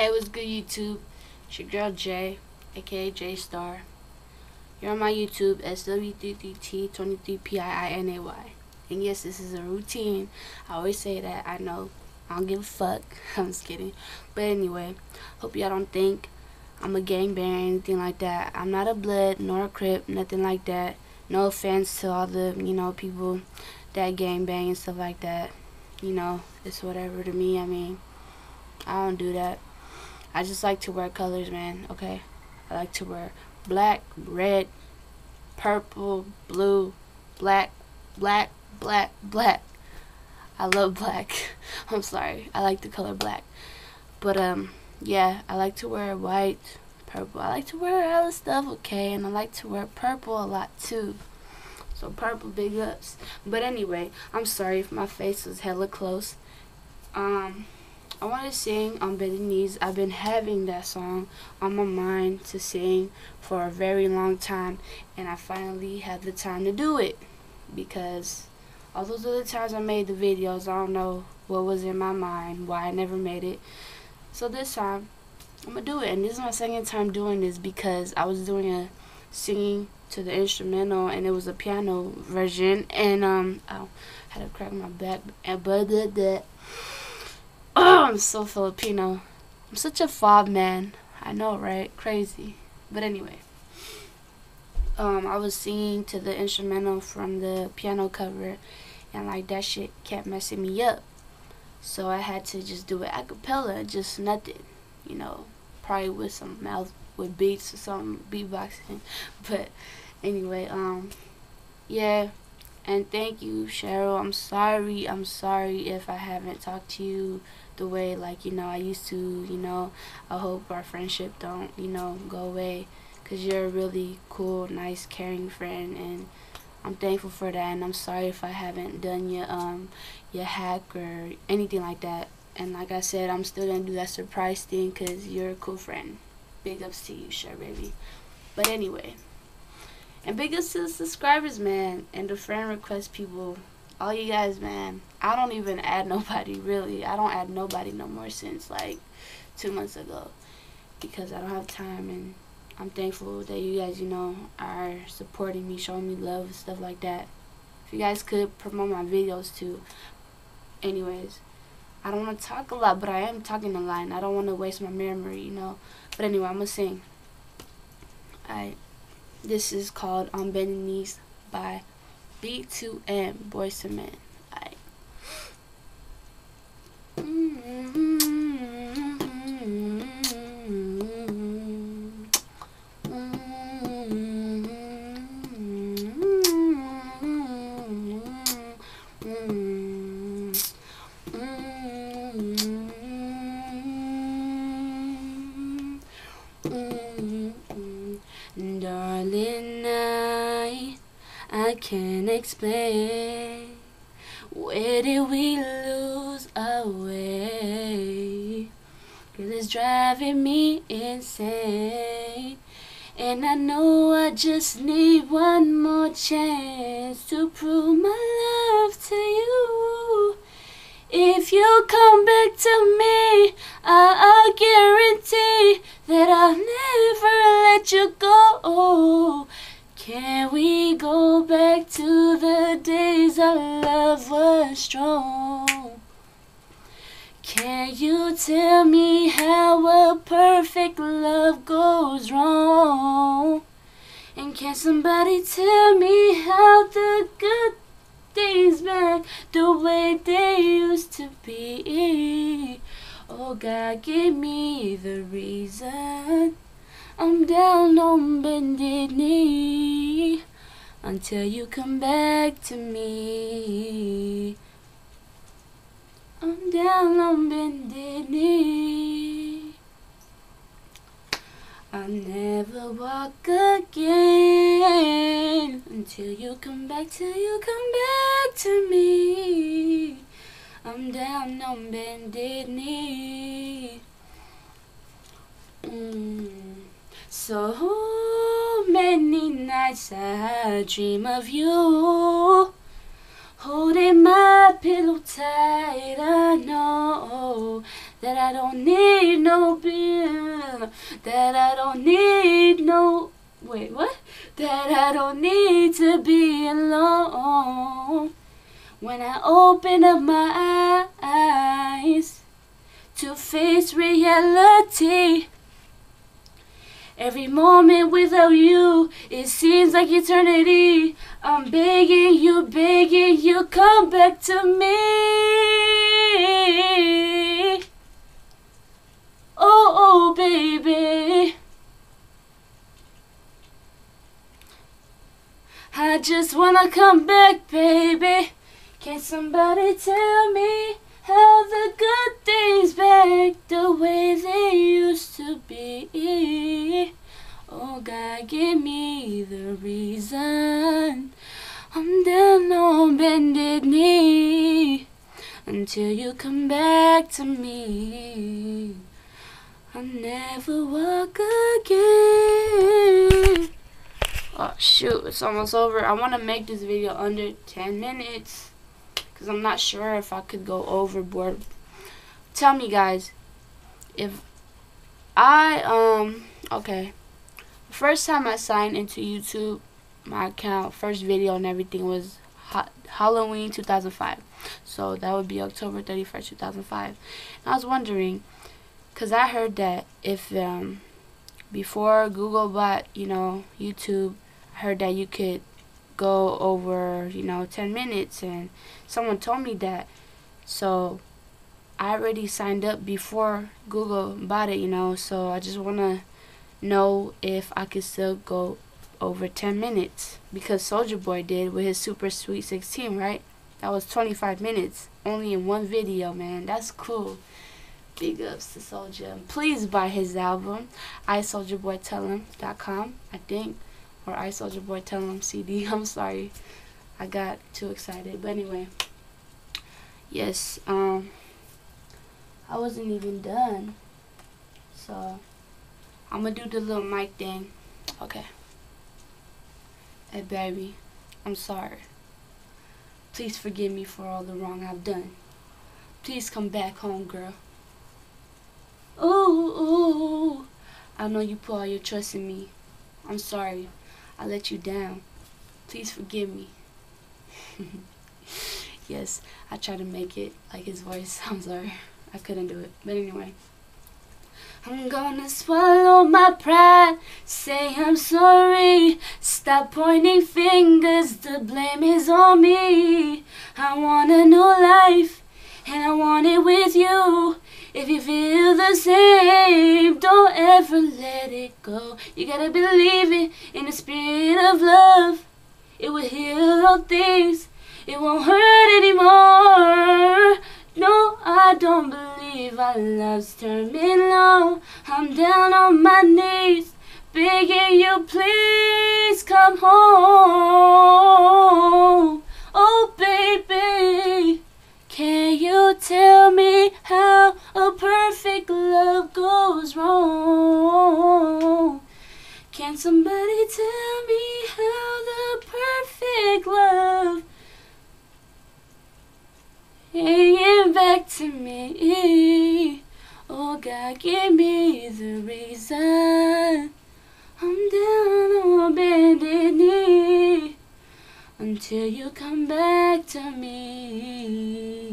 Hey, what's good, YouTube? It's your girl Jay, aka J Star. You're on my YouTube, SW33T23PIINAY. And yes, this is a routine. I always say that, I know. I don't give a fuck. I'm just kidding. But anyway, hope y'all don't think I'm a gangbanger or anything like that. I'm not a blood nor a crip, nothing like that. No offense to all the, people that gangbang and stuff like that. You know, it's whatever to me. I mean, I don't do that. I just like to wear colors, man, okay? I like to wear black, red, purple, blue, black, black, black, black. I love black. I'm sorry. I like the color black. But, yeah, I like to wear white, purple. I like to wear all this stuff, okay? And I like to wear purple a lot, too. So, purple, big ups. But anyway, I'm sorry if my face was hella close. I want to sing On Bended Knees. I've been having that song on my mind to sing for a very long time. And I finally had the time to do it. Because all those other times I made the videos, I don't know what was in my mind, why I never made it. So this time, I'm going to do it. And this is my second time doing this because I was doing a singing to the instrumental and it was a piano version. And I had to crack my back. Oh, I'm so Filipino. I'm such a fob, man. I know, right? Crazy. But anyway. I was singing to the instrumental from the piano cover, and like that shit kept messing me up, so I had to just do it acapella, just nothing, probably with some mouth with beats or something, beatboxing. But anyway, yeah, and thank you, Cheryl. I'm sorry if I haven't talked to you the way I used to. I hope our friendship don't go away. Because you're a really cool, nice, caring friend, and I'm thankful for that. And I'm sorry if I haven't done your hack or anything like that. And like I said, I'm still going to do that surprise thing because you're a cool friend. Big ups to you, sure, baby. But anyway, and big ups to the subscribers, man, and the friend request people. All you guys, man. I don't even add nobody, really. I don't add nobody no more since, 2 months ago because I don't have time, and I'm thankful that you guys, are supporting me, showing me love and stuff like that. If you guys could promote my videos too. Anyways, I don't want to talk a lot, but I am talking a lot, and I don't want to waste my memory, But anyway, I'm going to sing. Alright, this is called On Bended Knees by B2M Boys and Men. Alright. Darling, I can't explain, where did we lose our way? Girl, it's driving me insane, and I know I just need one more chance to prove my love to you. If you come back to me, I'll guarantee that I'll never let you go. Can we go back to the days our love was strong? Can you tell me how a perfect love goes wrong? And can somebody tell me how the good things back the way they used to be? Oh God, give me the reason. I'm down on bended knee until you come back to me. I'm down on bended knee. I'll never walk again until you come back, till you come back to me. I'm down on bended knee. So many nights I dream of you, holding my pillow tight. I know that I don't need no beer, that I don't need no, wait, what? That I don't need to be alone. When I open up my eyes to face reality, every moment without you, it seems like eternity. I'm begging you, come back to me. Oh, oh, baby. I just wanna come back, baby. Can somebody tell me how the good things back the way they used to be? Oh God, give me the reason I'm down on bended knee until you come back to me. I'll never walk again. Oh shoot, it's almost over. I want to make this video under 10 minutes. Because I'm not sure if I could go overboard. Tell me guys, if I okay, first time I signed into YouTube, my account, first video and everything was Halloween 2005, so that would be October 31st 2005. And I was wondering, because I heard that if before Google bought, you know, YouTube, I heard that you could go over, you know, 10 minutes, and someone told me that, so I already signed up before Google bought it, you know, so I just want to know if I could still go over 10 minutes, because Soulja Boy did with his Super Sweet 16, right? That was 25 minutes, only in one video, man. That's cool. Big ups to Soulja. Please buy his album, iSouljaBoyTellHim.com, I think. Or I Soulja Boy Tell Him CD. I'm sorry, I got too excited. But anyway, yes, I wasn't even done, so I'm gonna do the little mic thing. Okay. Hey baby, I'm sorry. Please forgive me for all the wrong I've done. Please come back home, girl. Ooh, I know you put all your trust in me. I'm sorry. I let you down. Please forgive me. Yes, I tried to make it like his voice. I'm sorry. I couldn't do it. But anyway. I'm gonna swallow my pride. Say I'm sorry. Stop pointing fingers. The blame is on me. I want a new life. And I want it with you. If you feel the same, don't ever let it go. You gotta believe it in the spirit of love. It will heal all things. It won't hurt anymore. No, I don't believe our love's terminal. I'm down on my knees, begging you, please come home. Oh, baby. Can you tell me how a perfect love goes wrong? Can somebody tell me how the perfect love ain't back to me? Oh God, give me the reason I'm down on bended knee until you come back to me.